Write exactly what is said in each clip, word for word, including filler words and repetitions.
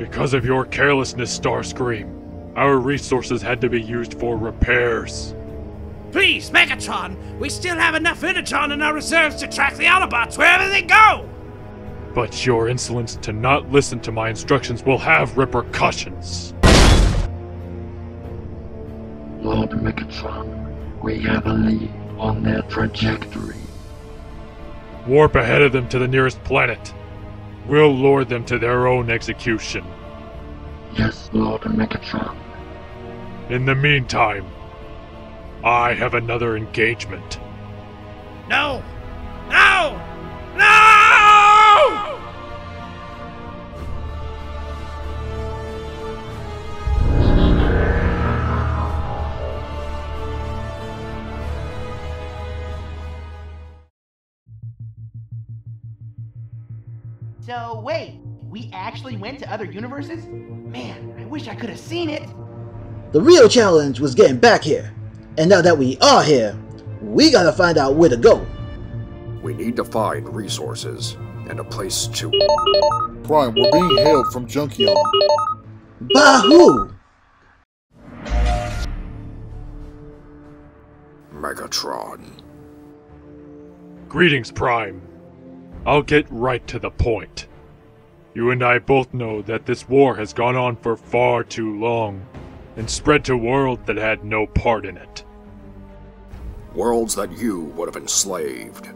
Because of your carelessness, Starscream, our resources had to be used for repairs. Please, Megatron, we still have enough Energon in our reserves to track the Autobots wherever they go! But your insolence to not listen to my instructions will have repercussions. Lord Megatron, we have a lead on their trajectory. Warp ahead of them to the nearest planet. We'll lure them to their own execution. Yes, Lord Megatron. In the meantime, I have another engagement. No! No! No! So wait, we actually went to other universes? Man, I wish I could have seen it! The real challenge was getting back here. And now that we are here, we gotta find out where to go. We need to find resources and a place to... Prime, we're being hailed from Junkion. By who? Megatron. Greetings, Prime. I'll get right to the point. You and I both know that this war has gone on for far too long and spread to worlds that had no part in it. Worlds that you would have enslaved.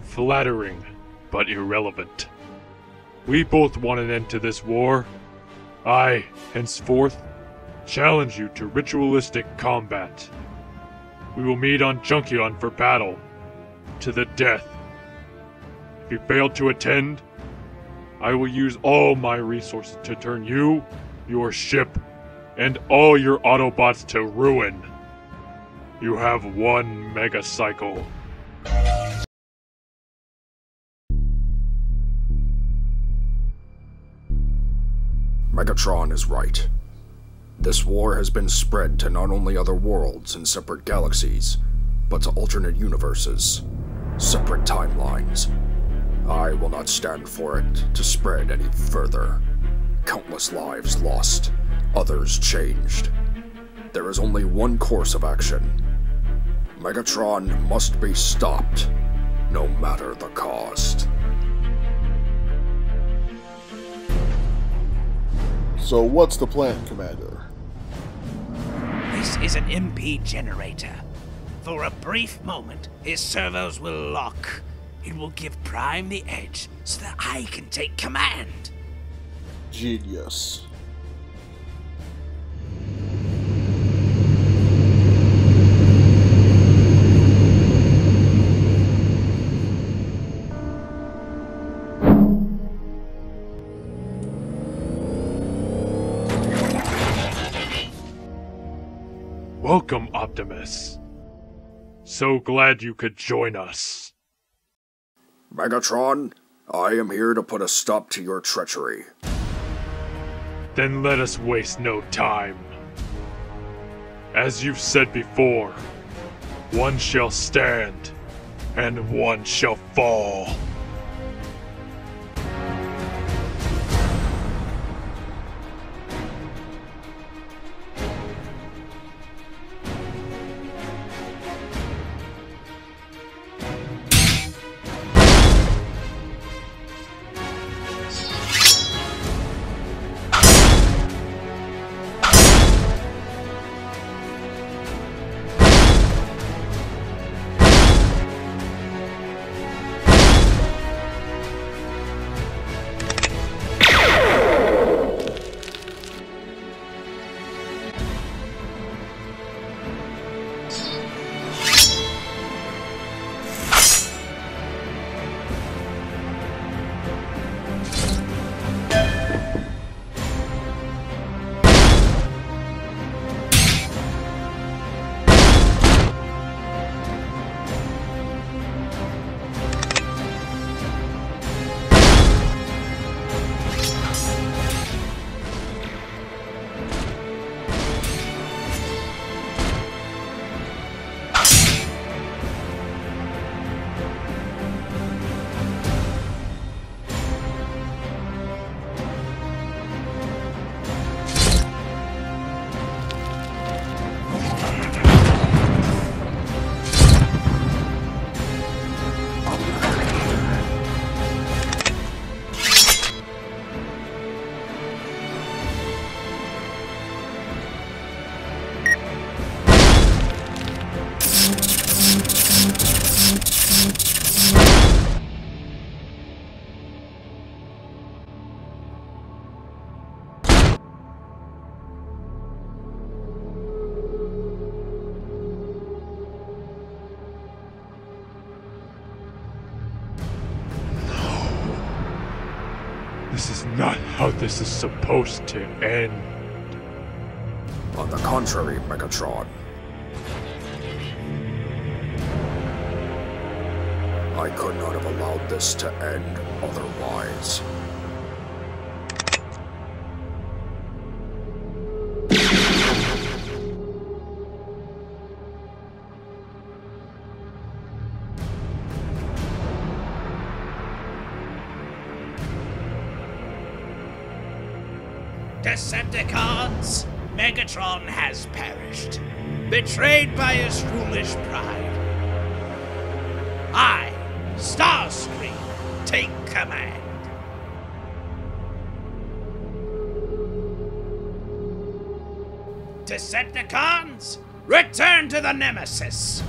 Flattering, but irrelevant. We both want an end to this war. I, henceforth, challenge you to ritualistic combat. We will meet on Junkion for battle, to the death. If you fail to attend, I will use all my resources to turn you, your ship, and all your Autobots to ruin. You have one mega cycle. Megatron is right. This war has been spread to not only other worlds and separate galaxies, but to alternate universes, separate timelines. I will not stand for it to spread any further. Countless lives lost, others changed. There is only one course of action. Megatron must be stopped, no matter the cost. So what's the plan, Commander? This is an E M P generator. For a brief moment, his servos will lock. It will give Prime the edge, so that I can take command. Genius. Welcome, Optimus. So glad you could join us. Megatron, I am here to put a stop to your treachery. Then let us waste no time. As you've said before, one shall stand, and one shall fall. not how this is supposed to end. On the contrary, Megatron. I could not have allowed this to end otherwise. Decepticons, Megatron has perished, betrayed by his foolish pride. I, Starscream, take command. Decepticons, return to the Nemesis.